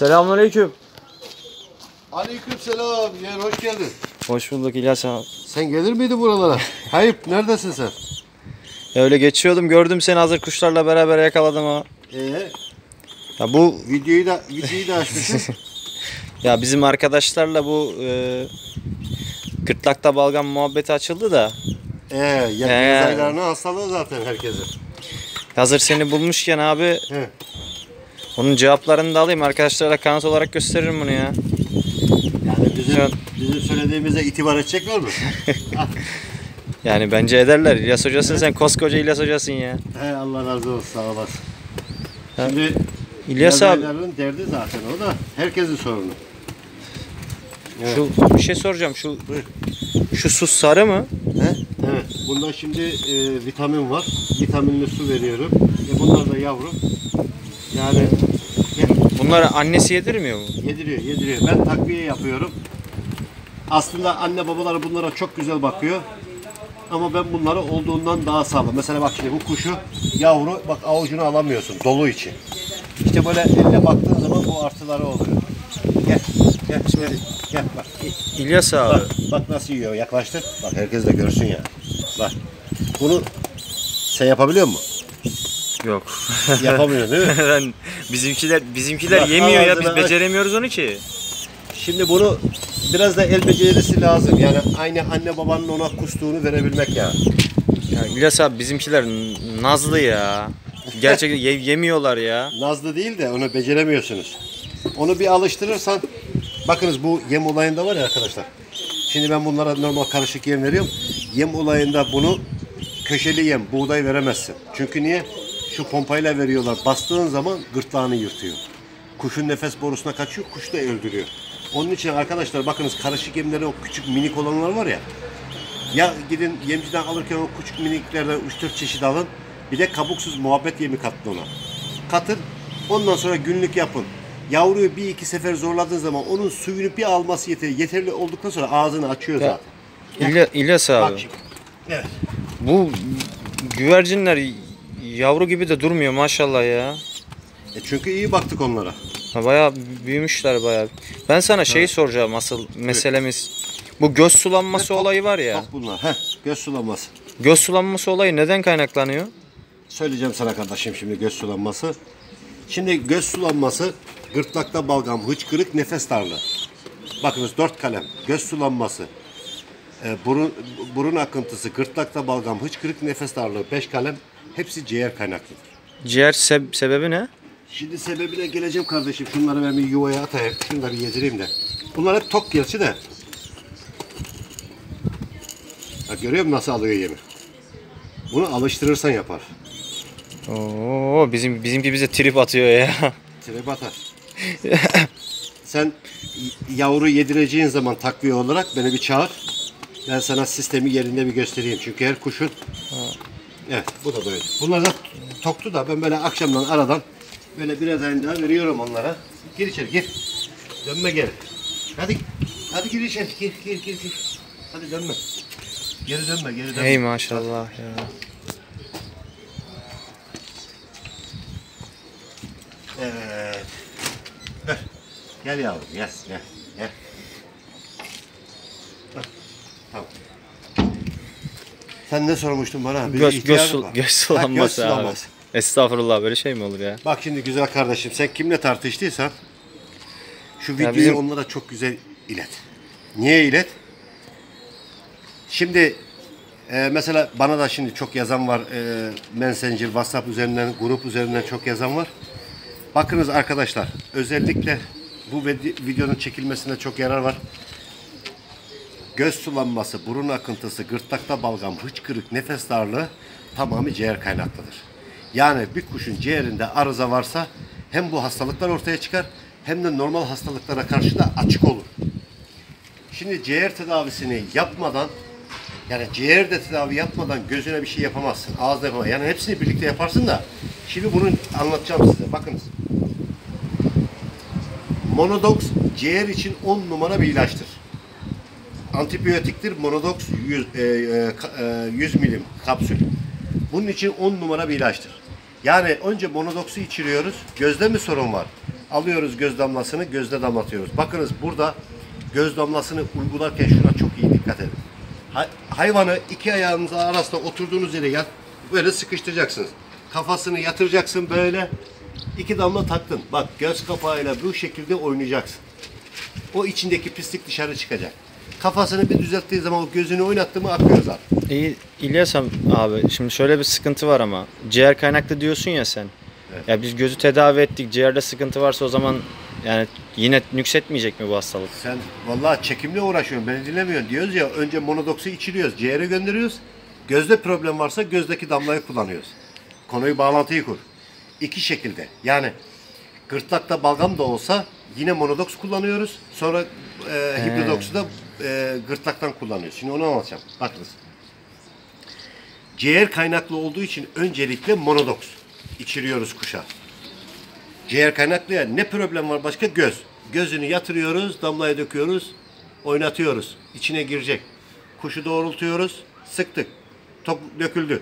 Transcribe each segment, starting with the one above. Selamünaleyküm. Aleykümselam. Yeğen hoş geldin. Hoş bulduk İlyas abi. Sen gelir miydin buralara? Hayıp, neredesin sen? Ya öyle geçiyordum, gördüm seni, hazır kuşlarla beraber yakaladım ha. Ya bu videoyu da açmışsın. Ya bizim arkadaşlarla bu gırtlakta balgam muhabbeti açıldı da. Yakın aylarına hastalığı zaten herkesin. Hazır seni bulmuşken abi. He. Onun cevaplarını da alayım, arkadaşlara kanıt olarak gösteririm bunu ya. Yani bizim söylediğimize itibar edecekler mi? Yani bence ederler. İlyas hocasın sen, koskoca İlyas hocasın ya. He, Allah razı olsun, sağ olasın. Şimdi İlyas abilerin derdi zaten o da, herkesin sorunu. Evet. Şu bir şey soracağım, şu su sarı mı? He? Evet. Bunda şimdi vitamin var. Vitaminli su veriyorum. Bunlar da yavru. Yani bunları annesi yedirmiyor mu? Yediriyor. Ben takviye yapıyorum. Aslında anne babaları bunlara çok güzel bakıyor. Ama ben bunları olduğundan daha sağlam. Mesela bak şimdi bu kuşu, yavru, bak avucunu alamıyorsun dolu için. İşte böyle elle baktığın zaman bu artıları oluyor. Gel bak. İlyas abi. Bak nasıl yiyor, yaklaştır. Bak herkes de görsün ya. Bak. Bunu sen yapabiliyor musun? Yok. Yapamıyor değil mi? Bizimkiler bak, yemiyor ya, biz beceremiyoruz onu ki. Şimdi bunu biraz da el becerisi lazım. Yani aynı anne babanın ona kustuğunu verebilmek yani. Yani İlyas abi bizimkiler nazlı ya. Gerçekten yemiyorlar ya. Nazlı değil de onu beceremiyorsunuz. Onu bir alıştırırsan, bakınız bu yem olayında var ya arkadaşlar. Şimdi ben bunlara normal karışık yem veriyorum. Yem olayında bunu köşeli yem, buğday veremezsin. Çünkü niye? Şu pompayla veriyorlar. Bastığın zaman gırtlağını yırtıyor. Kuşun nefes borusuna kaçıyor, kuş da öldürüyor. Onun için arkadaşlar bakınız, karışık yemlere o küçük minik olanlar var ya. Ya gidin yemciden alırken o küçük miniklerden 3-4 çeşit alın. Bir de kabuksuz muhabbet yemi katın ona. Katın, ondan sonra günlük yapın. Yavruyu bir iki sefer zorladığın zaman onun suyunu bir alması yeterli olduktan sonra ağzını açıyor zaten. İlyas abi. Bak şimdi. Evet. Bu güvercinler yavru gibi de durmuyor maşallah ya. Çünkü iyi baktık onlara. Ha, bayağı büyümüşler bayağı. Ben sana şeyi soracağım asıl meselemiz. Bu göz sulanması olayı var ya. Bak bunlar. Göz sulanması. Göz sulanması olayı neden kaynaklanıyor? Söyleyeceğim sana kardeşim şimdi göz sulanması. Şimdi göz sulanması, gırtlakta balgam, hıçkırık, nefes darlığı. Bakınız 4 kalem. Göz sulanması, burun akıntısı, gırtlakta balgam, hıçkırık, nefes darlığı 5 kalem. Hepsi ciğer kaynaklıdır. Ciğer sebebi ne? Şimdi sebebine geleceğim kardeşim. Şunları ben bir yuvaya atayım. Şunları yedireyim de. Bunlar hep tok gerçi de. Bak görüyor musun nasıl alıyor yemi? Bunu alıştırırsan yapar. Oo, bizimki bize trip atıyor ya. Trip atar. Sen yavru yedireceğin zaman takviye olarak beni bir çağır. Ben sana sistemi yerinde bir göstereyim. Çünkü her kuşun... Evet, bu da böyle. Bunlar da toktu da ben böyle akşamdan aradan böyle biraz daha veriyorum onlara. Gir içeri, gir. Dönme geri. Hadi gir içeri. Gir. Hadi dönme. Geri dönme. Hey maşallah ya. Evet. Gel yavrum, gel. Tamam. Sen ne sormuştun bana? Göz sulanması abi. Estağfurullah, böyle şey mi olur ya? Bak şimdi güzel kardeşim, sen kimle tartıştıysan şu videoyu onlara çok güzel ilet. Niye ilet? Şimdi mesela bana da şimdi çok yazan var. Messenger, WhatsApp üzerinden, grup üzerinden çok yazan var. Bakınız arkadaşlar, özellikle bu videonun çekilmesinde çok yarar var. Göz sulanması, burun akıntısı, gırtlakta balgam, hıçkırık, nefes darlığı tamamı ciğer kaynaklıdır. Yani bir kuşun ciğerinde arıza varsa hem bu hastalıklar ortaya çıkar hem de normal hastalıklara karşı da açık olur. Şimdi ciğer tedavisini yapmadan, yani ciğerde tedavi yapmadan gözüne bir şey yapamazsın, ağızda yapamazsın. Yani hepsini birlikte yaparsın da şimdi bunu anlatacağım size. Bakınız. Monodoks ciğer için 10 numara bir ilaçtır. Antibiyotiktir. Monodoks 100 milim kapsül. Bunun için 10 numara bir ilaçtır. Yani önce monodoksu içiriyoruz. Gözde mi sorun var? Alıyoruz göz damlasını, gözde damlatıyoruz. Bakınız burada göz damlasını uygularken şuna çok iyi dikkat edin. Hayvanı iki ayağınızın arasında oturduğunuz yere böyle sıkıştıracaksınız. Kafasını yatıracaksın böyle. İki damla taktın. Bak göz kapağıyla bu şekilde oynayacaksın. O içindeki pislik dışarı çıkacak. Kafasını bir düzelttiği zaman o gözünü oynattı mı akıyoruz abi. İlyas abi şimdi şöyle bir sıkıntı var ama. Ciğer kaynaklı diyorsun ya sen. Evet. Ya biz gözü tedavi ettik. Ciğerde sıkıntı varsa o zaman yani yine nüksetmeyecek mi bu hastalık? Sen vallahi çekimle uğraşıyorsun. Beni dinlemiyorsun. Diyoruz ya önce monodoksu içiriyoruz. Ciğere gönderiyoruz. Gözde problem varsa gözdeki damlayı kullanıyoruz. Konuyu bağlantıyı kur. İki şekilde. Yani gırtlakta balgam da olsa yine monodoks kullanıyoruz. Sonra hibrodoksu da gırtlaktan kullanıyoruz. Şimdi onu anlatacağım. Bakınız. Ciğer kaynaklı olduğu için öncelikle monodoks içiriyoruz kuşa. Ciğer kaynaklıya ne problem var başka? Göz. Gözünü yatırıyoruz, damlaya döküyoruz, oynatıyoruz. İçine girecek. Kuşu doğrultuyoruz, sıktık. Top döküldü.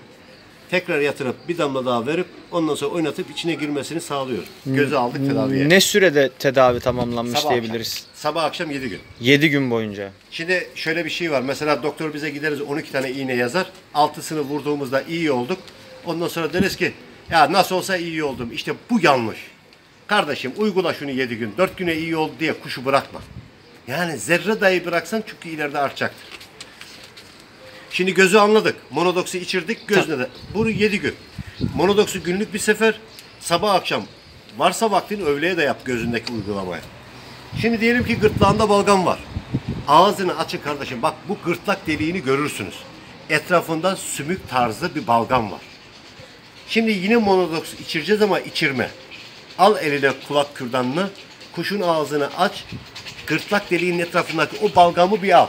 Tekrar yatırıp bir damla daha verip ondan sonra oynatıp içine girmesini sağlıyoruz. Göze aldık tedaviye. Ne sürede tedavi tamamlanmış sabah diyebiliriz? Akşam. Sabah akşam 7 gün. 7 gün boyunca. Şimdi şöyle bir şey var. Mesela doktor bize gideriz 12 tane iğne yazar. 6'sını vurduğumuzda iyi olduk. Ondan sonra deriz ki ya nasıl olsa iyi oldum. İşte bu yanlış. Kardeşim uygula şunu 7 gün. 4 güne iyi oldu diye kuşu bırakma. Yani zerre dahi bıraksan çünkü ileride artacaktır. Şimdi gözü anladık. Monodoksu içirdik. Gözüne de. Bunu 7 gün. Monodoksu günlük bir sefer. Sabah akşam. Varsa vaktin öğleye de yap gözündeki uygulamaya. Şimdi diyelim ki gırtlağında balgam var. Ağzını açın kardeşim. Bak bu gırtlak deliğini görürsünüz. Etrafında sümük tarzı bir balgam var. Şimdi yine monodoksu içireceğiz ama içirme. Al eline kulak kürdanını. Kuşun ağzını aç. Gırtlak deliğinin etrafındaki o balgamı bir al.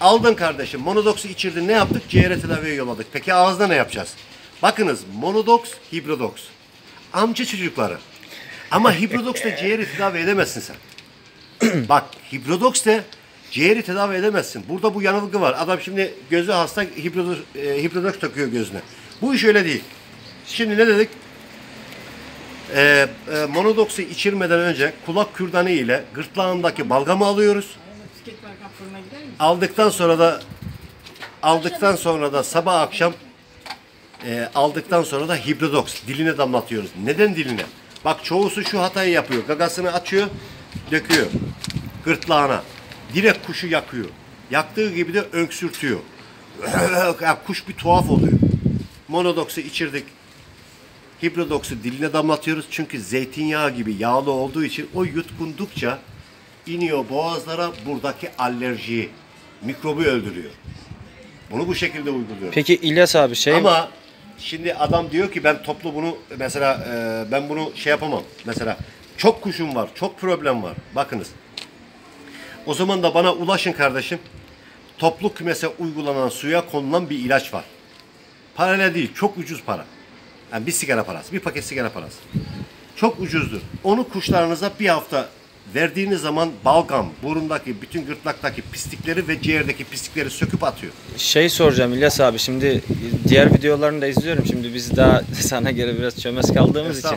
Aldın kardeşim. Monodoksu içirdin. Ne yaptık? Ciğere tedaviye yolladık. Peki ağızda ne yapacağız? Bakınız monodoks, hibrodoks. Amca çocukları. Ama hibrodoks da ciğeri tedavi edemezsin sen. Bak hibrodoks da ciğeri tedavi edemezsin. Burada bu yanılgı var. Adam şimdi gözü hasta hibrodoks takıyor gözüne. Bu iş öyle değil. Şimdi ne dedik? Monodoksu içirmeden önce kulak kürdanı ile gırtlağındaki balgamı alıyoruz. Aldıktan sonra da sabah akşam aldıktan sonra da hibrodoks diline damlatıyoruz. Neden diline? Bak çoğusu şu hatayı yapıyor. Gagasını açıyor, döküyor gırtlağına. Direkt kuşu yakıyor. Yaktığı gibi de öksürtüyor. Kuş bir tuhaf oluyor. Monodoksu içirdik. Hibrodoksu diline damlatıyoruz. Çünkü zeytinyağı gibi yağlı olduğu için o yutkundukça iniyor boğazlara, buradaki alerjiyi, mikrobu öldürüyor. Bunu bu şekilde uyguluyoruz. Peki İlyas abi ama şimdi adam diyor ki ben toplu bunu mesela ben bunu yapamam. Mesela çok kuşum var, çok problem var. Bakınız. O zaman da bana ulaşın kardeşim. Toplu kümese uygulanan suya konulan bir ilaç var. Parayla değil, çok ucuz para. Yani bir sigara parası, bir paket sigara parası. Çok ucuzdur. Onu kuşlarınıza bir hafta verdiğiniz zaman balgam, burundaki bütün gırtlaktaki pislikleri ve ciğerdeki pislikleri söküp atıyor. Soracağım İlyas abi, şimdi diğer videolarını da izliyorum. Şimdi biz daha sana göre biraz çömez kaldığımız için.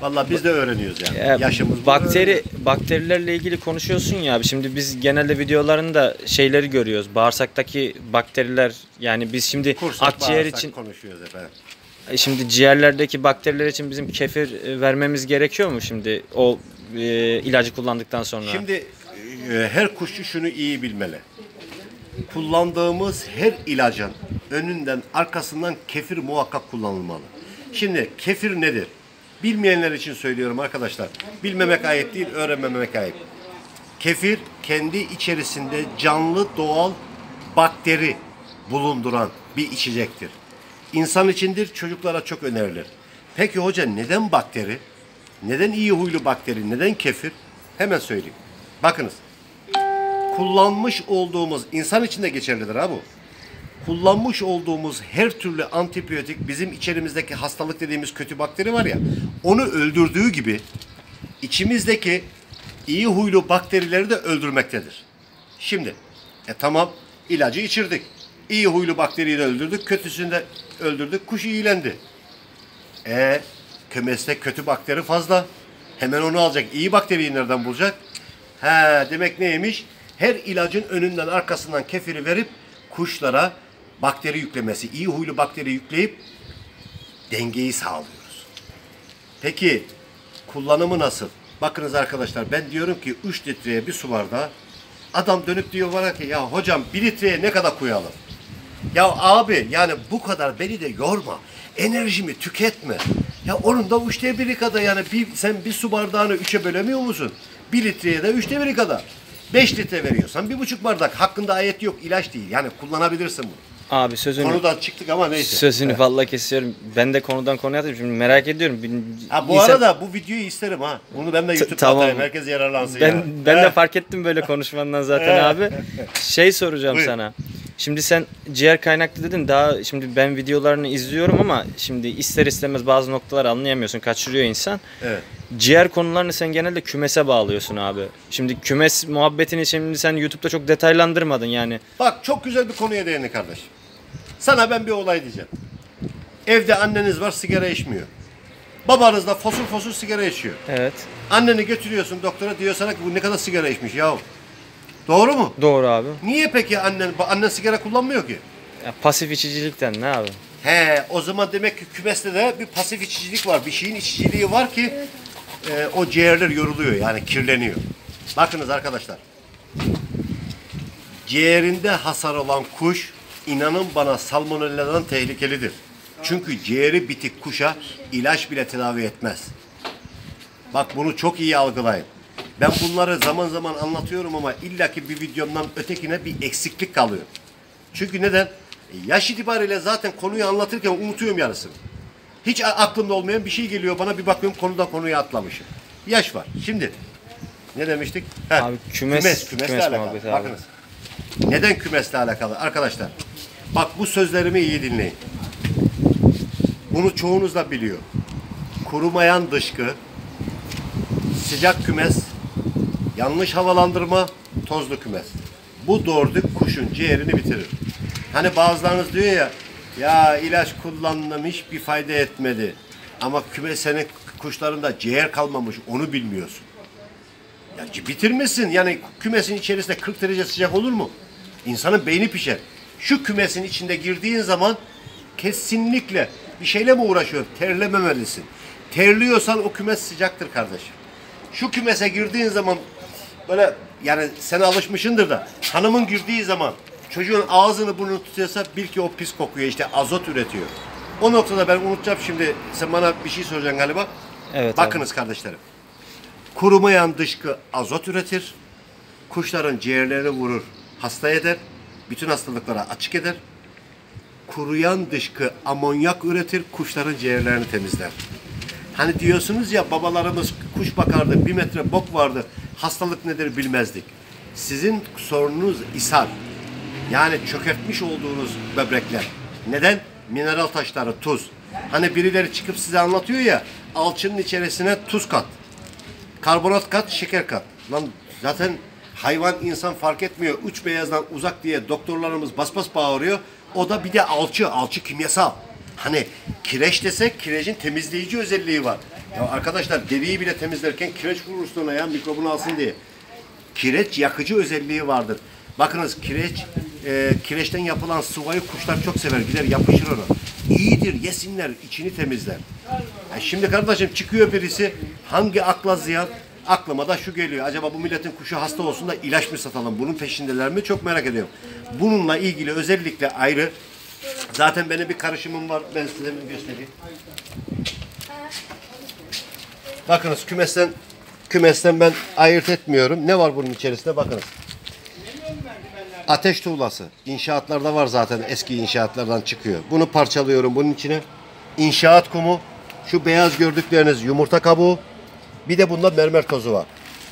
Vallahi biz de öğreniyoruz yani. Yaşımız bakterilerle ilgili konuşuyorsun ya abi. Şimdi biz genelde videolarında şeyleri görüyoruz. Bağırsaktaki bakteriler, yani biz şimdi kursak, akciğer için konuşuyoruz efendim. Şimdi ciğerlerdeki bakteriler için bizim kefir vermemiz gerekiyor mu şimdi o ilacı kullandıktan sonra? Şimdi her kuşçu şunu iyi bilmeli. Kullandığımız her ilacın önünden arkasından kefir muhakkak kullanılmalı. Şimdi kefir nedir? Bilmeyenler için söylüyorum arkadaşlar. Bilmemek ayıp değil, öğrenmemek ayıp. Kefir kendi içerisinde canlı doğal bakteri bulunduran bir içecektir. İnsan içindir, çocuklara çok önerilir. Peki hoca neden bakteri? Neden iyi huylu bakteri? Neden kefir? Hemen söyleyeyim. Bakınız. Kullanmış olduğumuz, insan için de geçerlidir ha bu. Kullanmış olduğumuz her türlü antibiyotik bizim içerimizdeki hastalık dediğimiz kötü bakteri var ya, onu öldürdüğü gibi içimizdeki iyi huylu bakterileri de öldürmektedir. Şimdi tamam ilacı içirdik. İyi huylu bakteriyi de öldürdük, kötüsünü de öldürdük, kuş iyilendi. Kümeste kötü bakteri fazla. Hemen onu alacak. İyi bakteriyi nereden bulacak? He, demek neymiş? Her ilacın önünden arkasından kefiri verip kuşlara bakteri yüklemesi, iyi huylu bakteri yükleyip dengeyi sağlıyoruz. Peki kullanımı nasıl? Bakınız arkadaşlar, ben diyorum ki 3 litreye bir su bardağı. Adam dönüp diyor bana ki ya hocam 1 litreye ne kadar koyalım? Ya abi yani bu kadar beni de yorma. Enerjimi tüketme. Ya onun da 3'te 1'i kadar yani sen bir su bardağını 3'e bölemiyor musun? 1 litreye de 3'te 1'i kadar. 5 litre veriyorsan 1,5 bardak. Hakkında ayet yok, ilaç değil. Yani kullanabilirsin bunu. Abi sözünü... Konudan çıktık ama neyse. Sözünü evet, vallahi kesiyorum. Ben de konudan konuya atayım. Şimdi merak ediyorum. Ha, bu arada bu videoyu isterim ha. Bunu ben de YouTube'da atayım. Herkes yararlansın. Ben de fark ettim böyle konuşmandan zaten abi. Şey soracağım sana. Şimdi sen ciğer kaynaklı dedin, daha şimdi ben videolarını izliyorum ama şimdi ister istemez bazı noktalar anlayamıyorsun, kaçırıyor insan. Evet. Ciğer konularını sen genelde kümese bağlıyorsun abi. Şimdi kümes muhabbetini şimdi sen YouTube'da çok detaylandırmadın yani. Bak çok güzel bir konuya değindin kardeş. Sana ben bir olay diyeceğim. Evde anneniz var, sigara içmiyor. Babanız da fosur fosur sigara içiyor. Evet. Anneni götürüyorsun doktora, diyor sana ki bu ne kadar sigara içmiş yahu. Doğru mu? Doğru abi. Niye peki annen sigara kullanmıyor ki? Ya pasif içicilikten ne abi? He, o zaman demek ki kümeste de bir pasif içicilik var. Bir şeyin içiciliği var ki o ciğerler yoruluyor yani kirleniyor. Bakınız arkadaşlar. Ciğerinde hasar olan kuş inanın bana salmonella'dan tehlikelidir. Çünkü ciğeri bitik kuşa ilaç bile tedavi etmez. Bak bunu çok iyi algılayın. Ben bunları zaman zaman anlatıyorum ama illaki bir videomdan ötekine bir eksiklik kalıyor. Çünkü neden? Yaş itibariyle zaten konuyu anlatırken unutuyorum yarısını. Hiç aklımda olmayan bir şey geliyor bana, bir bakıyorum konudan konuya atlamışım. Yaş var. Şimdi ne demiştik? Heh, abi, kümesle alakalı. Abi. Bakınız. Neden kümesle alakalı? Arkadaşlar bak bu sözlerimi iyi dinleyin. Bunu çoğunuz da biliyor. Kurumayan dışkı, sıcak kümes, yanlış havalandırma, tozlu kümes. Bu dördü kuşun ciğerini bitirir. Hani bazılarınız diyor ya, ya ilaç kullandım hiçbir fayda etmedi. Ama kümesenin kuşlarında ciğer kalmamış, onu bilmiyorsun. Ya bitirmişsin yani, kümesin içerisinde 40 derece sıcak olur mu? İnsanın beyni pişer. Şu kümesin içinde girdiğin zaman kesinlikle bir şeyle mi uğraşıyorsun? Terlememelisin. Terliyorsan o kümes sıcaktır kardeşim. Şu kümese girdiğin zaman böyle yani sen alışmışındır da hanımın girdiği zaman çocuğun ağzını burnunu tutuyorsa bil ki o pis kokuyor, işte azot üretiyor. O noktada ben unutacağım şimdi, sen bana bir şey soracaksın galiba. Evet. Bakınız abi, kardeşlerim. Kurumayan dışkı azot üretir. Kuşların ciğerlerini vurur, hasta eder. Bütün hastalıklara açık eder. Kuruyan dışkı amonyak üretir. Kuşların ciğerlerini temizler. Hani diyorsunuz ya babalarımız kuş bakardı, 1 metre bok vardı, hastalık nedir bilmezdik. Sizin sorununuz ishal. Yani çökertmiş olduğunuz böbrekler. Neden? Mineral taşları, tuz. Hani birileri çıkıp size anlatıyor ya, alçının içerisine tuz kat, karbonat kat, şeker kat. Lan zaten hayvan insan fark etmiyor, uç beyazdan uzak diye doktorlarımız bas bas bağırıyor. O da bir de alçı kimyasal. Hani kireç desek, kirecin temizleyici özelliği var. Ya arkadaşlar deriyi bile temizlerken kireç vurursun ona ya, mikrobunu alsın diye. Kireç yakıcı özelliği vardır. Bakınız kireçten yapılan sıvayı kuşlar çok sever, gider yapışır ona. İyidir, yesinler, içini temizler. Yani şimdi kardeşim çıkıyor birisi, hangi akla ziyan? Aklıma da şu geliyor, acaba bu milletin kuşu hasta olsun da ilaç mı satalım? Bunun peşindeler mi? Çok merak ediyorum. Bununla ilgili özellikle ayrı. Zaten benim bir karışımım var. Ben size göstereyim. Bakınız kümesten ben ayırt etmiyorum. Ne var bunun içerisinde? Bakınız. Ateş tuğlası. İnşaatlarda var zaten. Eski inşaatlardan çıkıyor. Bunu parçalıyorum bunun içine. İnşaat kumu. Şu beyaz gördükleriniz yumurta kabuğu. Bir de bunda mermer tozu var.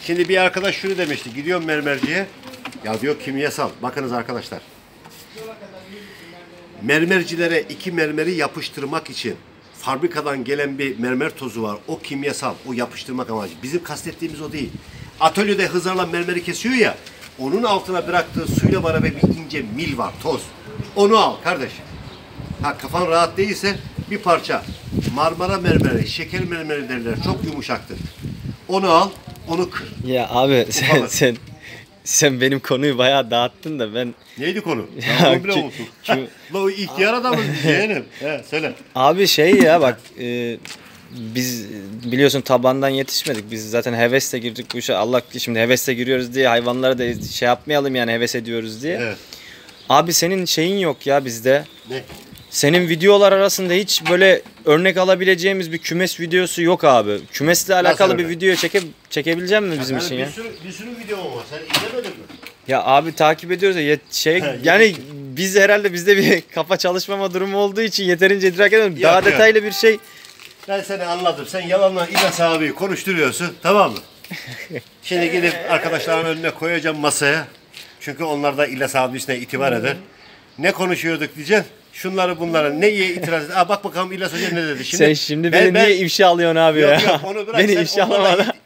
Şimdi bir arkadaş şunu demişti. Gidiyorum mermerciye. Ya diyor kimyasal. Bakınız arkadaşlar. Mermercilere 2 mermeri yapıştırmak için fabrikadan gelen bir mermer tozu var. O kimyasal, o yapıştırmak amacı. Bizim kastettiğimiz o değil. Atölyede hızarla mermeri kesiyor ya, onun altına bıraktığı suyla beraber bir ince mil var, toz. Onu al kardeş. Ha, kafan rahat değilse bir parça Marmara mermeri, şeker mermeri derler. Çok yumuşaktır. Onu al, onu kır. Ya abi sen benim konuyu bayağı dağıttın da ben... Neydi konu? Ya, la ihtiyar adamız biz yeğenim. He, söyle. Abi bak... biz biliyorsun tabandan yetişmedik. Biz zaten hevesle girdik bu işe. Allah şimdi hevesle giriyoruz diye hayvanlara da yapmayalım yani, heves ediyoruz diye. Evet. Abi senin şeyin yok ya bizde. Ne? Senin videolar arasında hiç böyle örnek alabileceğimiz bir kümes videosu yok abi. Kümesle alakalı bir video çekebileceğim mi bizim için ya? Bir sürü video var. Sen izlemedin mi? Ya abi takip ediyoruz ya yani biz herhalde bizde bir kafa çalışmama durumu olduğu için yeterince idrak edemiyoruz. Daha detaylı bir şey. Ben seni anladım. Sen yalanla İlyas abiyi konuşturuyorsun. Tamam mı? Şimdi gidip arkadaşların önüne koyacağım masaya. Çünkü onlar da İlyas abisine itibar eder. Ne konuşuyorduk diyeceğim. Şunları bunlara neye itiraz ediyor? Bak bakalım İlyas Hoca ne dedi? Şimdi sen şimdi beni niye ifşa alıyorsun abi ya? Yok, onu bırak. Beni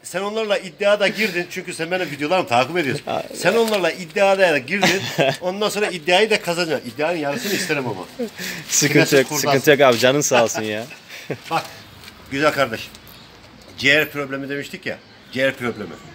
sen onlarla iddiaya da girdin. Çünkü sen benim videolarımı takip ediyorsun. Sen onlarla iddiaya da girdin. Ondan sonra iddiayı da kazanacaksın. İddianın yarısını isterim ama. Sıkıntı yok abi. Canın sağ olsun ya. Bak. Güzel kardeş, ciğer problemi demiştik ya, ciğer problemi.